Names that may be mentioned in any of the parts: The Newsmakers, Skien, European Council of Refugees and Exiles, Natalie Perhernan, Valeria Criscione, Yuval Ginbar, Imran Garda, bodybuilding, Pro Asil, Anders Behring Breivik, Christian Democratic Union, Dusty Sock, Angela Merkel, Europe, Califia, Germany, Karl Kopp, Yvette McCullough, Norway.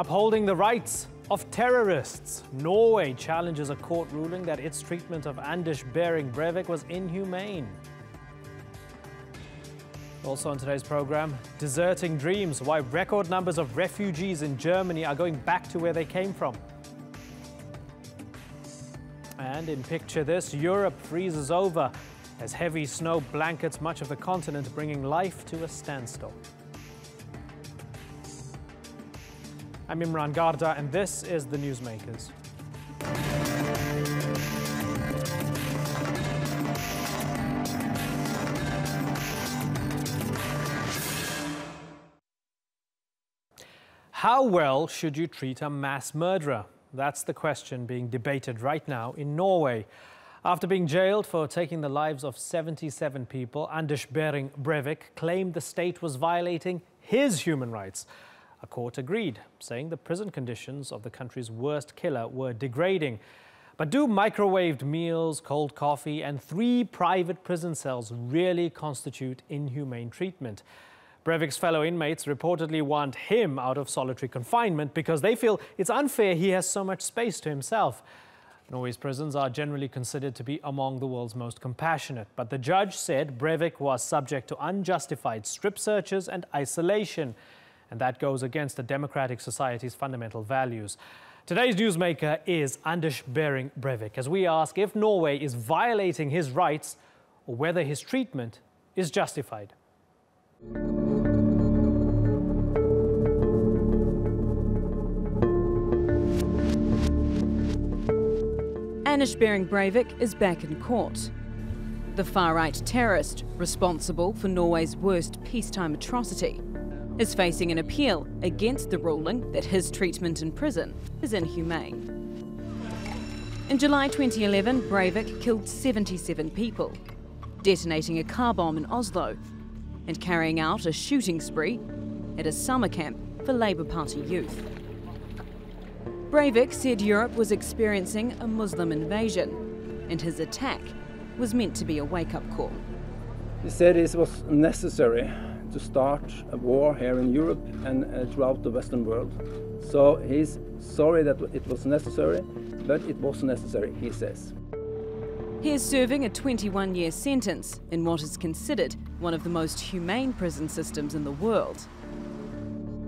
Upholding the rights of terrorists. Norway challenges a court ruling that its treatment of Anders Behring Breivik was inhumane. Also on today's program, deserting dreams, why record numbers of refugees in Germany are going back to where they came from. And in Picture This, Europe freezes over as heavy snow blankets much of the continent, bringing life to a standstill. I'm Imran Garda, and this is The Newsmakers. How well should you treat a mass murderer? That's the question being debated right now in Norway. After being jailed for taking the lives of 77 people, Anders Behring Breivik claimed the state was violating his human rights. A court agreed, saying the prison conditions of the country's worst killer were degrading. But do microwaved meals, cold coffee, and 3 private prison cells really constitute inhumane treatment? Breivik's fellow inmates reportedly want him out of solitary confinement because they feel it's unfair he has so much space to himself. Norway's prisons are generally considered to be among the world's most compassionate, but the judge said Breivik was subject to unjustified strip searches and isolation. And that goes against a democratic society's fundamental values. Today's newsmaker is Anders Behring Breivik, as we ask if Norway is violating his rights or whether his treatment is justified. Anders Behring Breivik is back in court. The far-right terrorist responsible for Norway's worst peacetime atrocity is facing an appeal against the ruling that his treatment in prison is inhumane. In July 2011, Breivik killed 77 people, detonating a car bomb in Oslo and carrying out a shooting spree at a summer camp for Labour Party youth. Breivik said Europe was experiencing a Muslim invasion and his attack was meant to be a wake-up call. He said it was necessary to start a war here in Europe and throughout the Western world. So he's sorry that it was necessary, but it was necessary, he says. He is serving a 21-year sentence in what is considered one of the most humane prison systems in the world.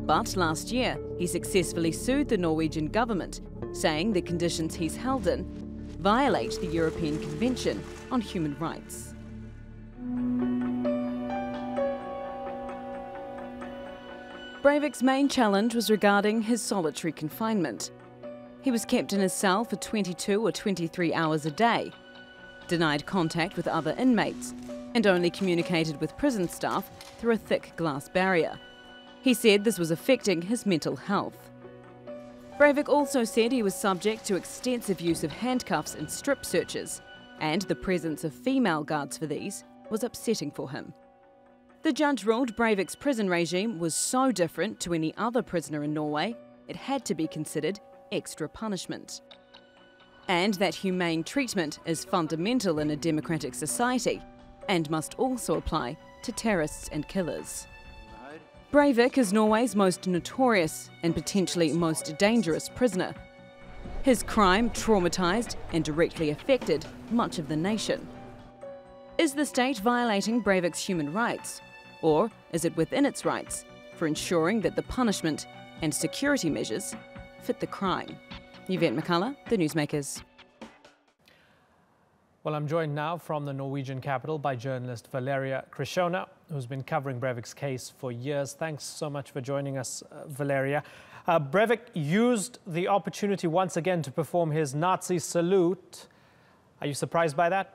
But last year, he successfully sued the Norwegian government, saying the conditions he's held in violate the European Convention on Human Rights. Breivik's main challenge was regarding his solitary confinement. He was kept in his cell for 22 or 23 hours a day, denied contact with other inmates, and only communicated with prison staff through a thick glass barrier. He said this was affecting his mental health. Breivik also said he was subject to extensive use of handcuffs and strip searches, and the presence of female guards for these was upsetting for him. The judge ruled Breivik's prison regime was so different to any other prisoner in Norway, it had to be considered extra punishment. And that humane treatment is fundamental in a democratic society and must also apply to terrorists and killers. Breivik is Norway's most notorious and potentially most dangerous prisoner. His crime traumatised and directly affected much of the nation. Is the state violating Breivik's human rights? Or is it within its rights for ensuring that the punishment and security measures fit the crime? Yvette McCullough, The Newsmakers. Well, I'm joined now from the Norwegian capital by journalist Valeria Criscione, who's been covering Breivik's case for years. Thanks so much for joining us, Valeria. Breivik used the opportunity once again to perform his Nazi salute. Are you surprised by that?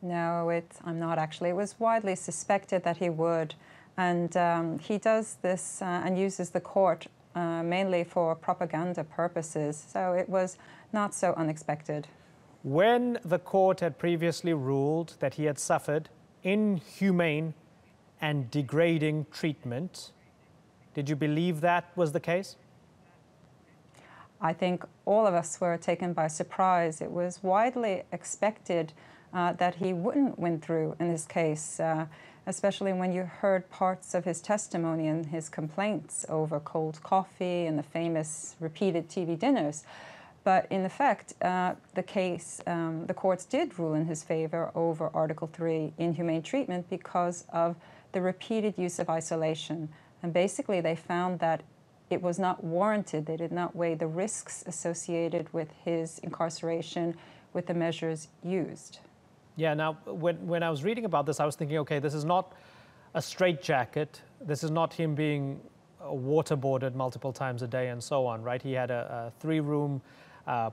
No, I'm not actually. It was widely suspected that he would. And he does this and uses the court mainly for propaganda purposes. So it was not so unexpected. When the court had previously ruled that he had suffered inhumane and degrading treatment, did you believe that was the case? I think all of us were taken by surprise. It was widely expected that he wouldn't win through in this case, especially when you heard parts of his testimony and his complaints over cold coffee and the famous repeated TV dinners. But in effect, the courts did rule in his favor over Article 3 inhumane treatment because of the repeated use of isolation. And basically, they found that it was not warranted. They did not weigh the risks associated with his incarceration with the measures used. Yeah, now, when I was reading about this, I was thinking, okay, this is not a straitjacket. This is not him being waterboarded multiple times a day and so on, right? He had a three-room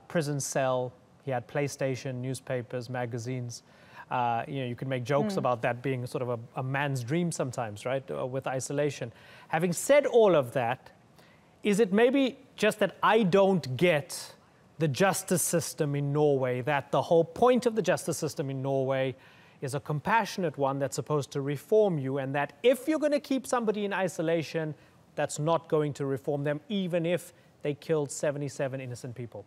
prison cell. He had PlayStation, newspapers, magazines. You know, you can make jokes about that being sort of a man's dream sometimes, right, with isolation. Having said all of that, is it maybe just that I don't get the justice system in Norway, that the whole point of the justice system in Norway is a compassionate one that's supposed to reform you, and that if you're going to keep somebody in isolation, that's not going to reform them, even if they killed 77 innocent people?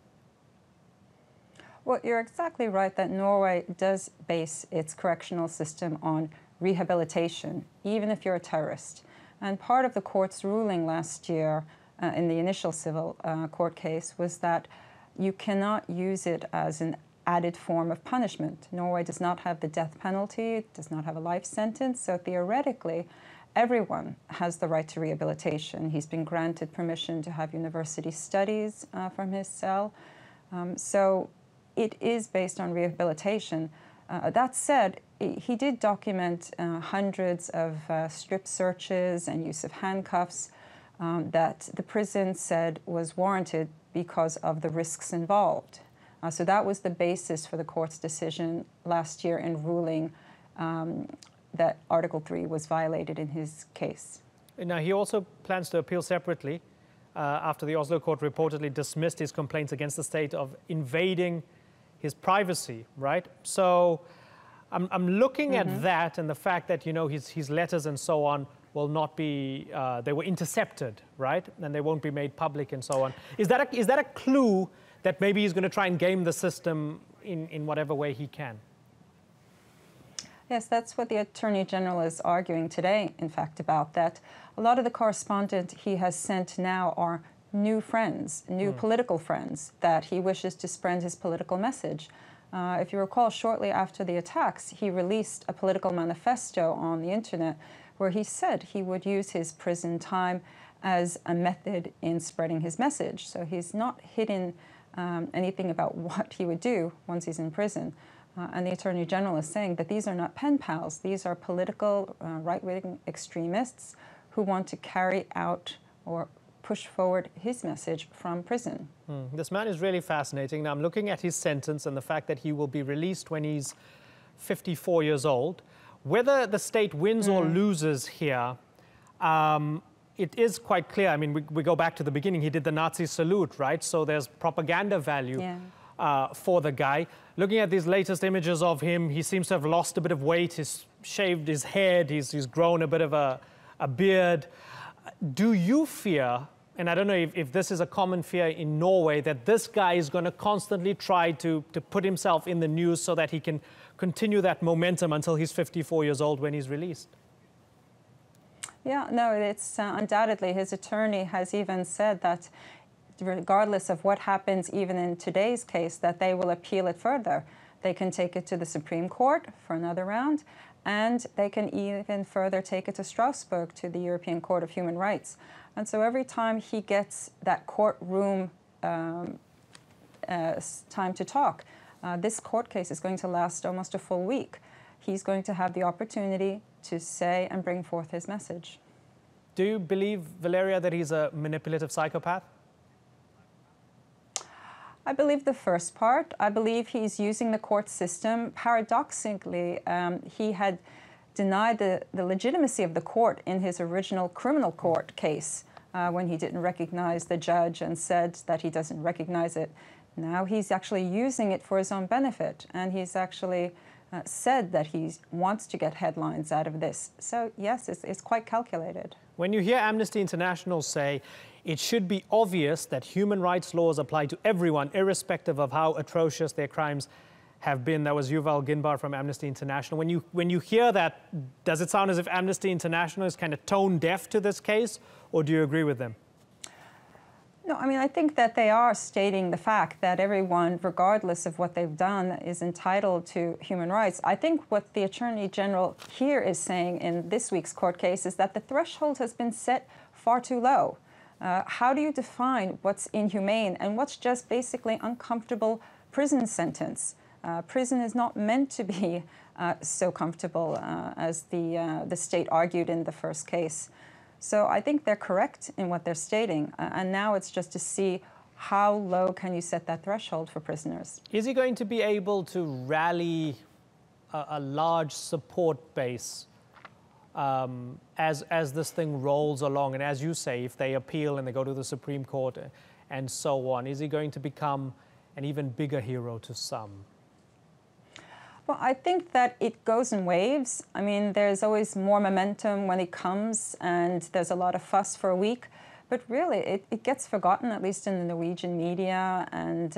Well, you're exactly right that Norway does base its correctional system on rehabilitation, even if you're a terrorist. And part of the court's ruling last year in the initial civil court case was that you cannot use it as an added form of punishment. Norway does not have the death penalty, it does not have a life sentence, so theoretically, everyone has the right to rehabilitation. He's been granted permission to have university studies from his cell. So it is based on rehabilitation. That said, he did document hundreds of strip searches and use of handcuffs that the prison said was warranted because of the risks involved. So that was the basis for the court's decision last year in ruling that Article 3 was violated in his case. Now, he also plans to appeal separately after the Oslo court reportedly dismissed his complaints against the state of invading his privacy, right? So I'm looking at that and the fact that, you know, his letters and so on will not be, they were intercepted, right? And they won't be made public and so on. Is that a clue that maybe he's going to try and game the system in whatever way he can? Yes, that's what the Attorney General is arguing today, in fact, about that. A lot of the correspondence he has sent now are new friends, new political friends, that he wishes to spread his political message. If you recall, shortly after the attacks, he released a political manifesto on the internet where he said he would use his prison time as a method in spreading his message. So he's not hidden anything about what he would do once he's in prison. And the Attorney General is saying that these are not pen pals. These are political right-wing extremists who want to carry out or push forward his message from prison. This man is really fascinating. Now, I'm looking at his sentence and the fact that he will be released when he's 54 years old. Whether the state wins or loses here, it is quite clear. I mean, we go back to the beginning. He did the Nazi salute, right? So there's propaganda value. Yeah. For the guy. Looking at these latest images of him, he seems to have lost a bit of weight, he's shaved his head, he's grown a bit of a beard. Do you fear, and I don't know if this is a common fear in Norway, that this guy is going to constantly try to put himself in the news so that he can continue that momentum until he's 54 years old when he's released? Yeah, no, it's undoubtedly. His attorney has even said that regardless of what happens even in today's case, that they will appeal it further. They can take it to the Supreme Court for another round, and they can even further take it to Strasbourg, to the European Court of Human Rights. And so every time he gets that courtroom time to talk, this court case is going to last almost a full week. He's going to have the opportunity to say and bring forth his message. Do you believe, Valeria, that he's a manipulative psychopath? I believe the first part. I believe he's using the court system. Paradoxically, he had denied the legitimacy of the court in his original criminal court case when he didn't recognize the judge and said that he doesn't recognize it. Now he's actually using it for his own benefit, and he's actually said that he wants to get headlines out of this. So, yes, it's quite calculated. When you hear Amnesty International say it should be obvious that human rights laws apply to everyone, irrespective of how atrocious their crimes have been. That was Yuval Ginbar from Amnesty International. When you hear that, does it sound as if Amnesty International is kind of tone deaf to this case, or do you agree with them? No, I mean, I think that they are stating the fact that everyone, regardless of what they've done, is entitled to human rights. I think what the Attorney General here is saying in this week's court case is that the threshold has been set far too low. How do you define what's inhumane and what's just basically uncomfortable prison sentence? Prison is not meant to be so comfortable as the state argued in the first case. So I think they're correct in what they're stating, and now it's just to see how low can you set that threshold for prisoners. Is he going to be able to rally a large support base as this thing rolls along, and as you say, if they appeal and they go to the Supreme Court and so on, is he going to become an even bigger hero to some? Well, I think that it goes in waves. I mean, there's always more momentum when it comes, and there's a lot of fuss for a week. But really, it gets forgotten, at least in the Norwegian media, and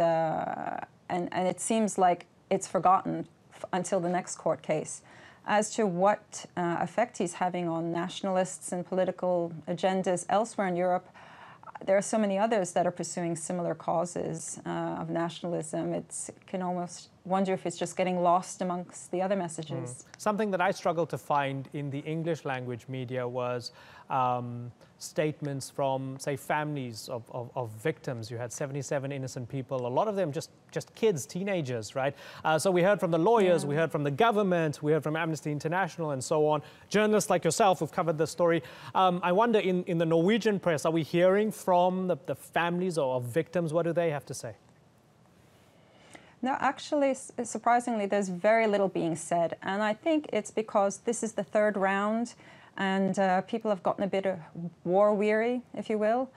it seems like it's forgotten until the next court case. As to what effect he's having on nationalists and political agendas elsewhere in Europe, there are so many others that are pursuing similar causes of nationalism. It can almost wonder if it's just getting lost amongst the other messages. Mm. Something that I struggled to find in the English language media was statements from, say, families of victims. You had 77 innocent people, a lot of them just kids, teenagers, right? So we heard from the lawyers, yeah. We heard from the government, we heard from Amnesty International and so on. Journalists like yourself who've covered this story. I wonder, in the Norwegian press, are we hearing from the families or victims? What do they have to say? No, actually, surprisingly, there's very little being said. And I think it's because this is the third round, and people have gotten a bit war-weary, if you will.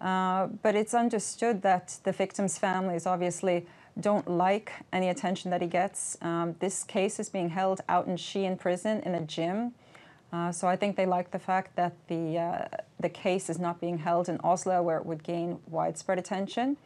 But it's understood that the victims' families obviously don't like any attention that he gets. This case is being held out in Skien prison in a gym. So I think they like the fact that the case is not being held in Oslo, where it would gain widespread attention.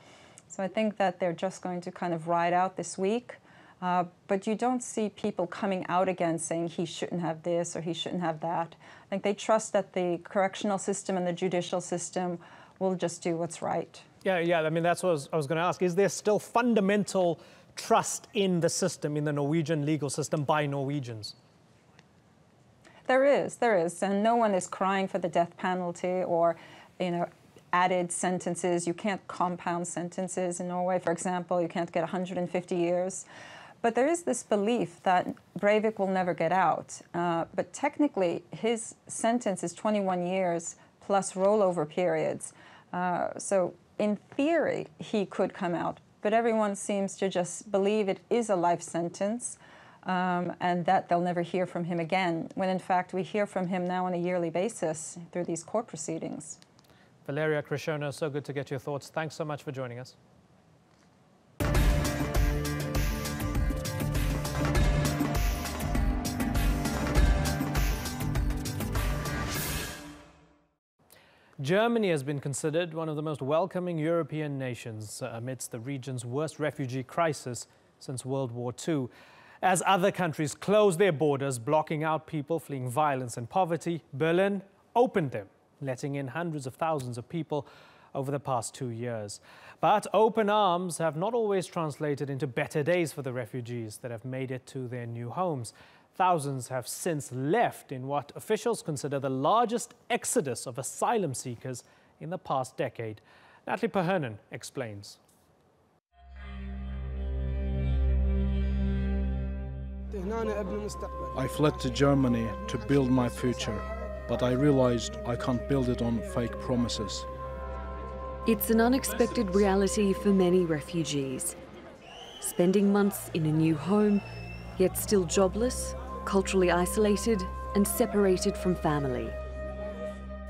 So I think that they're just going to kind of ride out this week. But you don't see people coming out again saying he shouldn't have this or he shouldn't have that. I think they trust that the correctional system and the judicial system will just do what's right. Yeah, I mean, that's what I was going to ask. Is there still fundamental trust in the system, in the Norwegian legal system, by Norwegians? There is. And no one is crying for the death penalty or, you know, added sentences. You can't compound sentences in Norway, for example. You can't get 150 years. But there is this belief that Breivik will never get out. But technically, his sentence is 21 years plus rollover periods. So in theory, he could come out. But everyone seems to just believe it is a life sentence and that they'll never hear from him again, when in fact we hear from him now on a yearly basis through these court proceedings. Valeria Criscione, so good to get your thoughts. Thanks so much for joining us. Germany has been considered one of the most welcoming European nations amidst the region's worst refugee crisis since World War II. As other countries closed their borders, blocking out people fleeing violence and poverty, Berlin opened them, letting in hundreds of thousands of people over the past 2 years. But open arms have not always translated into better days for the refugees that have made it to their new homes. Thousands have since left in what officials consider the largest exodus of asylum seekers in the past decade. Natalie Perhernan explains. I fled to Germany to build my future. But I realized I can't build it on fake promises. It's an unexpected reality for many refugees. Spending months in a new home, yet still jobless, culturally isolated, and separated from family.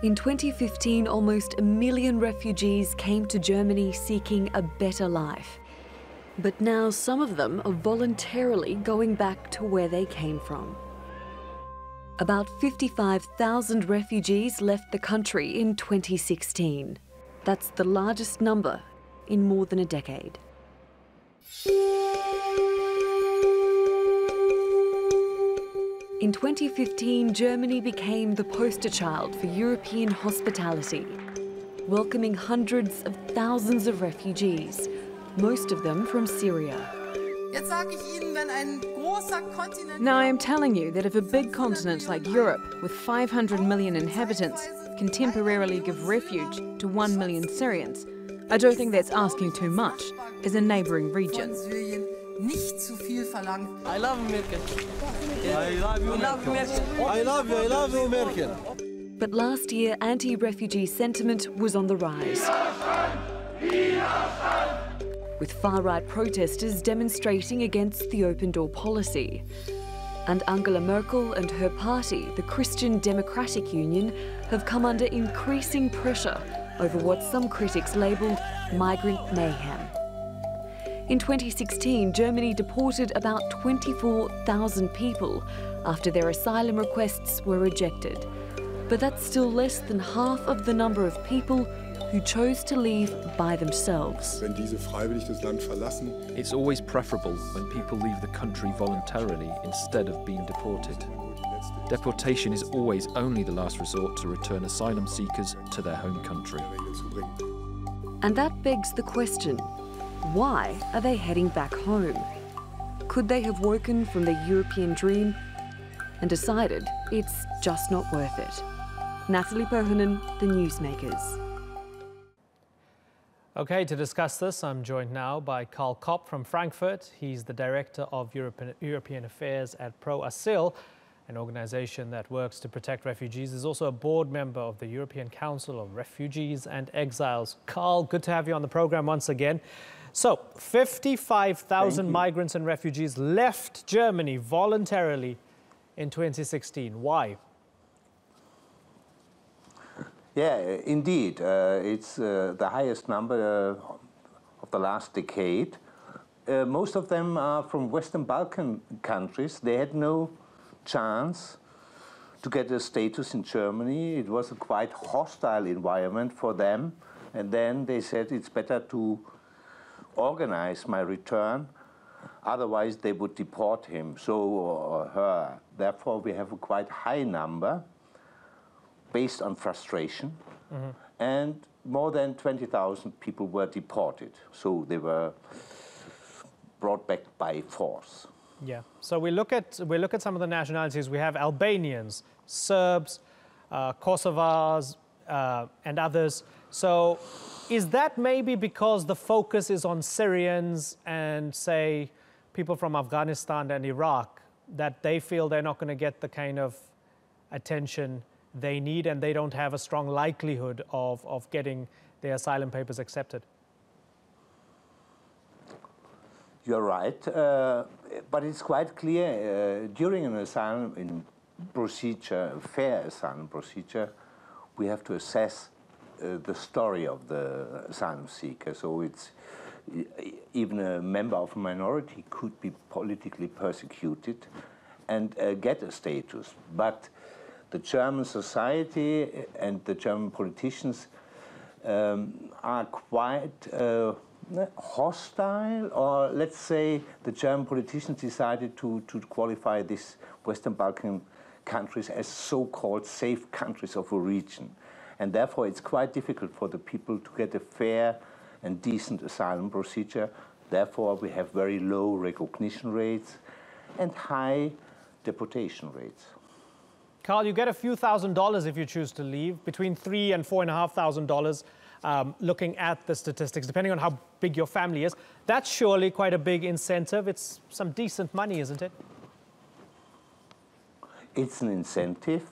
In 2015, almost a million refugees came to Germany seeking a better life. But now some of them are voluntarily going back to where they came from. About 55,000 refugees left the country in 2016. That's the largest number in more than a decade. In 2015, Germany became the poster child for European hospitality, welcoming hundreds of thousands of refugees, most of them from Syria. Now I am telling you that if a big continent like Europe, with 500 million inhabitants, can temporarily give refuge to 1 million Syrians, I don't think that's asking too much as a neighbouring region. I love Merkel. I love you, Merkel. I love you, Merkel. But last year, anti-refugee sentiment was on the rise, with far-right protesters demonstrating against the open-door policy. And Angela Merkel and her party, the Christian Democratic Union, have come under increasing pressure over what some critics labelled migrant mayhem. In 2016, Germany deported about 24,000 people after their asylum requests were rejected. But that's still less than half of the number of people who chose to leave by themselves. It's always preferable when people leave the country voluntarily instead of being deported. Deportation is always only the last resort to return asylum seekers to their home country. And that begs the question, why are they heading back home? Could they have woken from their European dream and decided it's just not worth it? Natalie Pohinen, The Newsmakers. Okay, to discuss this, I'm joined now by Karl Kopp from Frankfurt. He's the Director of European Affairs at Pro Asil, an organisation that works to protect refugees. He's also a board member of the European Council of Refugees and Exiles. Karl, good to have you on the programme once again. So, 55,000 migrants and refugees left Germany voluntarily in 2016. Why? Yeah, indeed. It's the highest number of the last decade. Most of them are from Western Balkan countries. They had no chance to get a status in Germany. It was a quite hostile environment for them. And then they said it's better to organize my return. Otherwise, they would deport him, so or her. Therefore, we have a quite high number, based on frustration, and more than 20,000 people were deported, so they were brought back by force. Yeah. So we look at some of the nationalities. We have Albanians, Serbs, Kosovars, and others. So is that maybe because the focus is on Syrians and, say, people from Afghanistan and Iraq, that they feel they're not going to get the kind of attention they need, and they don't have a strong likelihood of getting their asylum papers accepted? You're right, but it's quite clear during an asylum procedure, a fair asylum procedure, we have to assess the story of the asylum seeker. So it's even a member of a minority could be politically persecuted and get a status, but the German society and the German politicians are quite hostile, or let's say the German politicians decided to qualify these Western Balkan countries as so-called safe countries of origin. And therefore it's quite difficult for the people to get a fair and decent asylum procedure. Therefore we have very low recognition rates and high deportation rates. Karl, you get a few $1,000 if you choose to leave, between $3,000 and $4,500, looking at the statistics, depending on how big your family is. That's surely quite a big incentive. It's some decent money, isn't it? It's an incentive,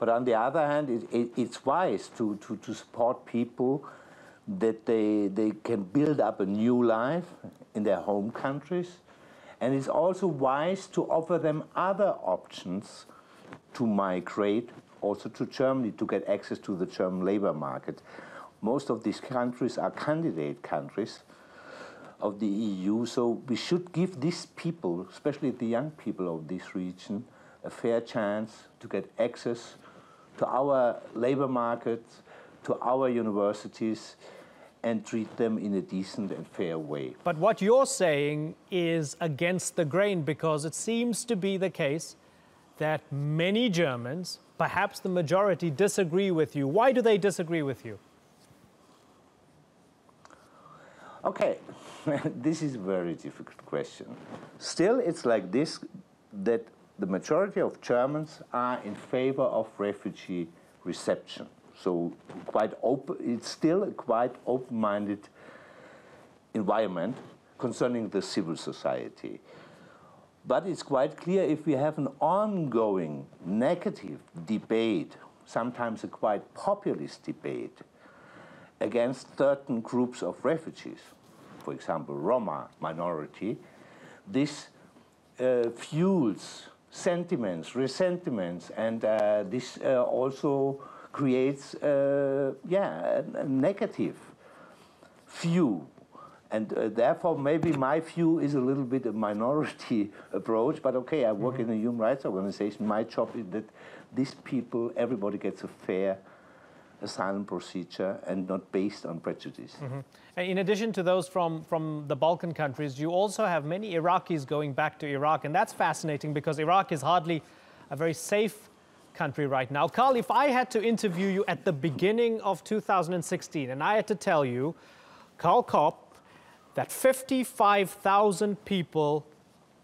but on the other hand, it's wise to support people that they can build up a new life in their home countries. And it's also wise to offer them other options to migrate also to Germany to get access to the German labor market. Most of these countries are candidate countries of the EU, so we should give these people, especially the young people of this region, a fair chance to get access to our labor market, to our universities, and treat them in a decent and fair way. But what you're saying is against the grain, because it seems to be the case that many Germans, perhaps the majority, disagree with you. Why do they disagree with you? Okay, this is a very difficult question. Still, it's like this, that the majority of Germans are in favor of refugee reception. So quite open, it's still a quite open-minded environment concerning the civil society. But it's quite clear if we have an ongoing negative debate, sometimes a quite populist debate, against certain groups of refugees, for example, Roma minority, this fuels sentiments, resentments, and this also creates a negative view. And therefore, maybe my view is a little bit a minority approach, but okay, I work in a human rights organization. My job is that these people, everybody gets a fair asylum procedure and not based on prejudice. In addition to those from the Balkan countries, you also have many Iraqis going back to Iraq, and that's fascinating because Iraq is hardly a very safe country right now. Karl, if I had to interview you at the beginning of 2016 and I had to tell you, Karl Kopp, that 55,000 people,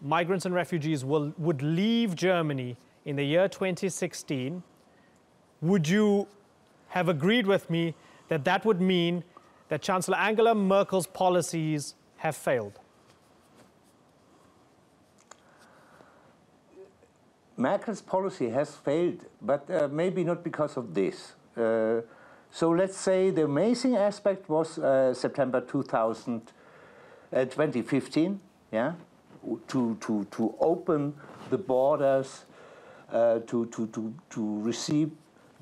migrants and refugees, would leave Germany in the year 2016, would you have agreed with me that that would mean that Chancellor Angela Merkel's policies have failed? Merkel's policy has failed, but maybe not because of this. So let's say the amazing aspect was September 2015, yeah, to open the borders, to receive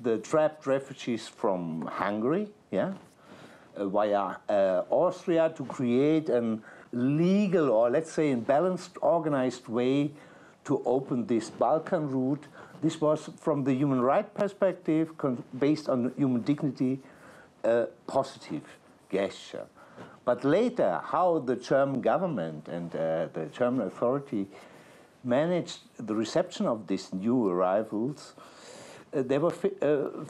the trapped refugees from Hungary, yeah, via Austria, to create a legal or, let's say, a balanced, organized way to open this Balkan route. This was, from the human rights perspective, based on human dignity, a positive gesture. But later, how the German government and the German authority managed the reception of these new arrivals, there were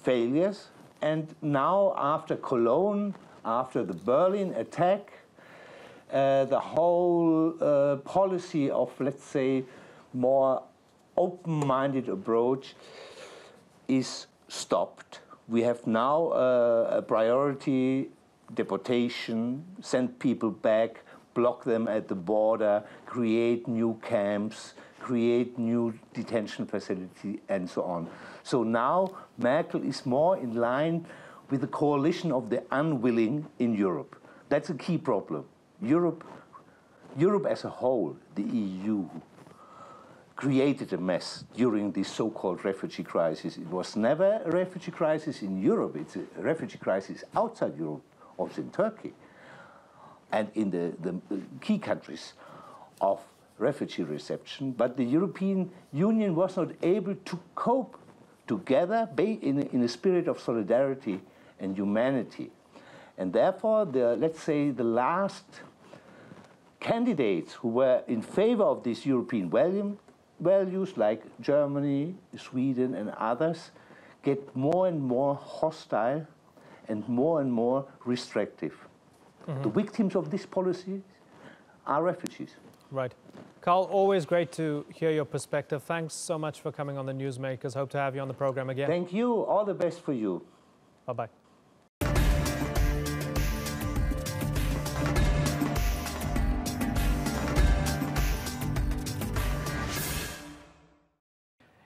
failures. And now, after Cologne, after the Berlin attack, the whole policy of, let's say, more open-minded approach is stopped. We have now a priority deportation, send people back, block them at the border, create new camps, create new detention facilities, and so on. So now Merkel is more in line with the coalition of the unwilling in Europe. That's a key problem. Europe as a whole, the EU, created a mess during this so-called refugee crisis. It was never a refugee crisis in Europe. It's a refugee crisis outside Europe, also in Turkey, and in the key countries of refugee reception. But the European Union was not able to cope together in a spirit of solidarity and humanity. And therefore, let's say, the last candidates who were in favor of these European values, like Germany, Sweden, and others, get more and more hostile and more restrictive. The victims of this policy are refugees. Right. Karl, always great to hear your perspective. Thanks so much for coming on the Newsmakers. Hope to have you on the program again. Thank you. All the best for you. Bye-bye.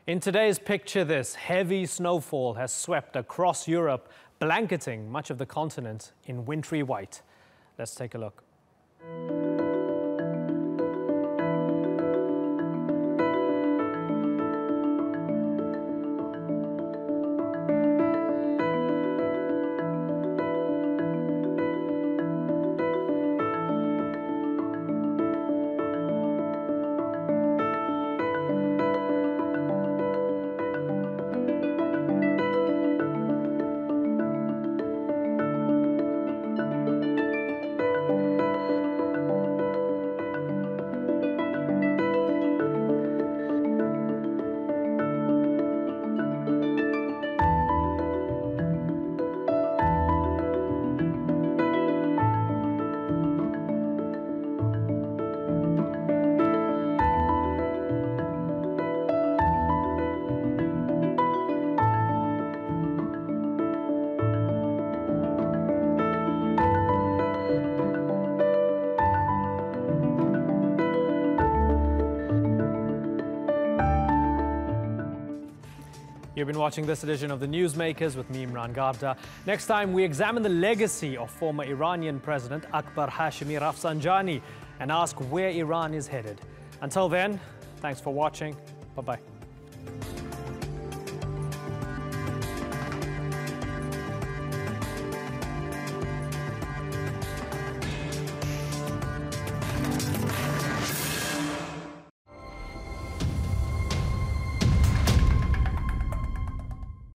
In today's Picture This, heavy snowfall has swept across Europe, blanketing much of the continent in wintry white. Let's take a look. You've been watching this edition of The Newsmakers with me, Imran Gabda. Next time, we examine the legacy of former Iranian President Akbar Hashemi Rafsanjani and ask where Iran is headed. Until then, thanks for watching. Bye-bye.